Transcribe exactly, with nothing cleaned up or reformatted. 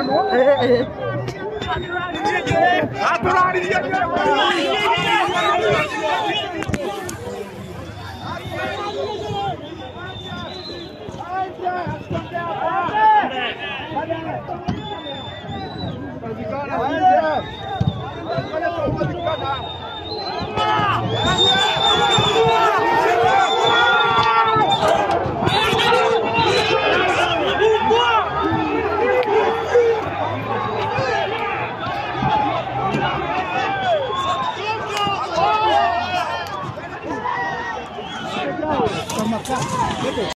Hey, hey, hey,